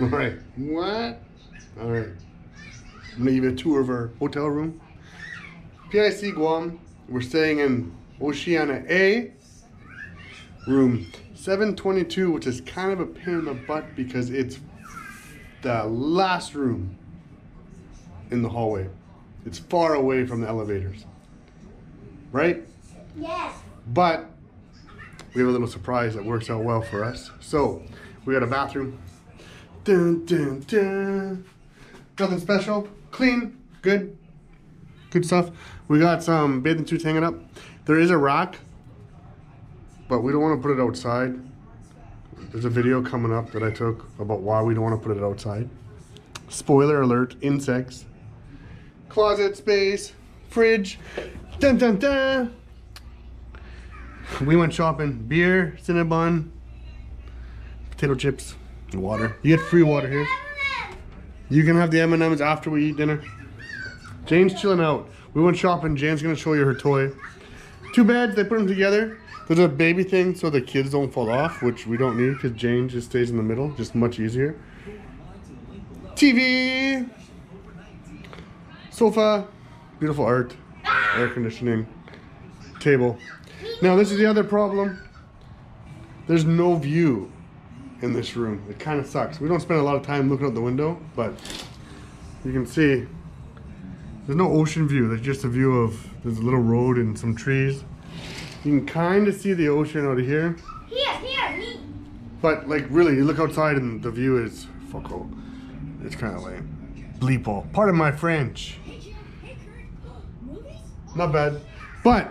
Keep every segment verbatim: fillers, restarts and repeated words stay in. All right. What? All right. I'm going to give you a tour of our hotel room. P I C Guam. We're staying in Oceania A, room seven twenty-two, which is kind of a pain in the butt because it's the last room in the hallway. It's far away from the elevators. Right? Yes. But we have a little surprise that works out well for us. So we got a bathroom. Dun, dun, dun. Nothing special. Clean. Good. Good stuff. We got some bathing suits hanging up. There is a rack, but we don't want to put it outside. There's a video coming up that I took about why we don't want to put it outside. Spoiler alert, insects. Closet space. Fridge. Dun, dun, dun. We went shopping. Beer, Cinnabon, potato chips, and water. You get free water here. You can have the M and M's after we eat dinner. Jane's chilling out. We went shopping. Jane's going to show you her toy. Two beds. They put them together. There's a baby thing so the kids don't fall off, which we don't need because Jane just stays in the middle. Just much easier. T V. Sofa. Beautiful art. Air conditioning. Table. Now this is the other problem. There's no view in this room. It kind of sucks. We don't spend a lot of time looking out the window, but you can see there's no ocean view. There's just a view of, there's a little road and some trees. You can kind of see the ocean out of here. Here, here, me. But like really, you look outside and the view is fuck all. It's kind of lame. Bleeple. Pardon my French. Not bad, but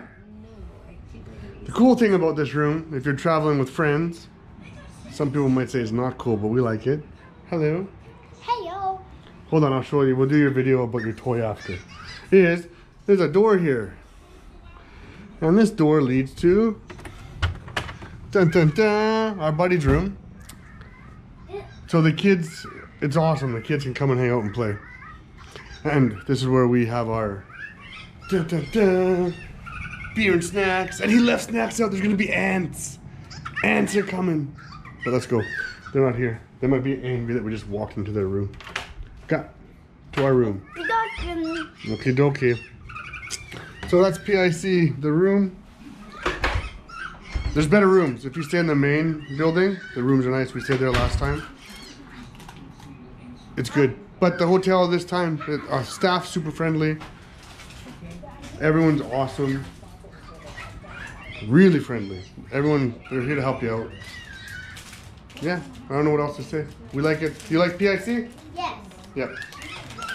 the cool thing about this room, if you're traveling with friends, some people might say it's not cool, but we like it. Hello. Hello. Hold on, I'll show you. We'll do your video about your toy after. Is there's a door here, and this door leads to dun dun dun our buddy's room. So the kids, it's awesome. The kids can come and hang out and play. And this is where we have our dun dun dun. Beer and snacks, and he left snacks out. There's gonna be ants. Ants are coming. But let's go. They're not here. They might be angry that we just walked into their room. Got to our room. Okie dokie. So that's P I C, the room. There's better rooms. If you stay in the main building, the rooms are nice. We stayed there last time. It's good. But the hotel this time, our staff super friendly. Everyone's awesome. Really friendly. Everyone, they're here to help you out. Yeah, I don't know what else to say. We like it. You like P I C? Yes. Yep.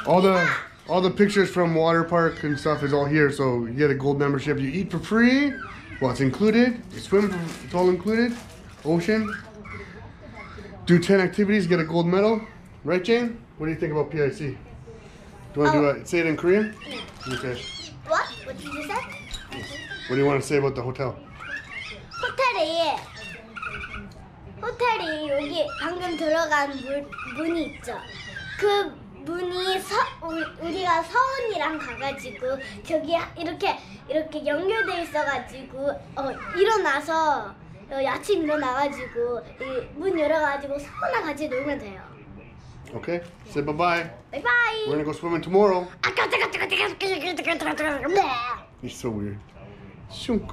All the all the pictures from water park and stuff is all here. So you get a gold membership. You eat for free. Well, it's included. You swim, it's all included. Ocean. Do ten activities, get a gold medal. Right, Jane? What do you think about P I C? Do you want to oh. do it? Say it in Korean? No. Okay. What? What did you say? What do you want to say about the hotel? 호텔이 호텔이 여기 방금 들어간 문, 문이 있죠. 그 문이 서, 우리, 우리가 서운이랑 가가지고 저기 이렇게 이렇게 연결돼 있어가지고 어, 일어나서 어, 아침 일어나가지고 이 문 열어가지고 서운이랑 같이 놀면 돼요. Okay. Say bye bye. Bye bye. We're gonna go swimming tomorrow. You're so weird. Shunk.